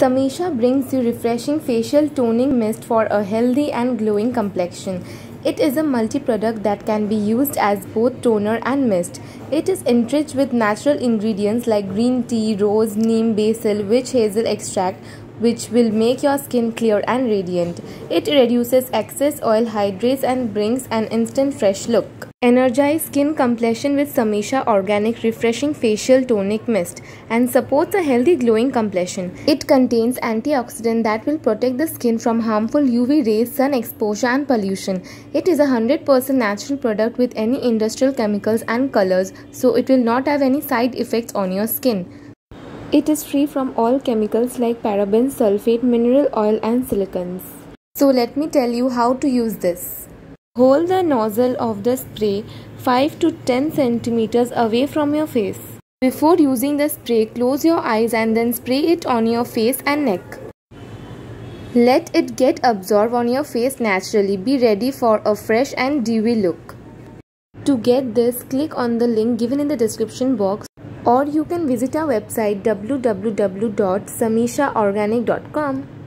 Samisha brings you refreshing facial toning mist for a healthy and glowing complexion. It is a multi-product that can be used as both toner and mist. It is enriched with natural ingredients like green tea, rose, neem, basil, witch hazel extract, which will make your skin clear and radiant. It reduces excess oil, hydrates and brings an instant fresh look. Energize skin complexion with Samisha Organic Refreshing Facial Tonic Mist and supports a healthy glowing complexion. It contains antioxidants that will protect the skin from harmful UV rays, sun exposure and pollution. It is a 100% natural product with any industrial chemicals and colors, so it will not have any side effects on your skin. It is free from all chemicals like parabens, sulfate, mineral oil and silicons. So let me tell you how to use this. Hold the nozzle of the spray 5 to 10 centimeters away from your face. Before using the spray, close your eyes and then spray it on your face and neck. Let it get absorbed on your face naturally. Be ready for a fresh and dewy look. To get this, click on the link given in the description box. Or you can visit our website www.samishaorganic.com.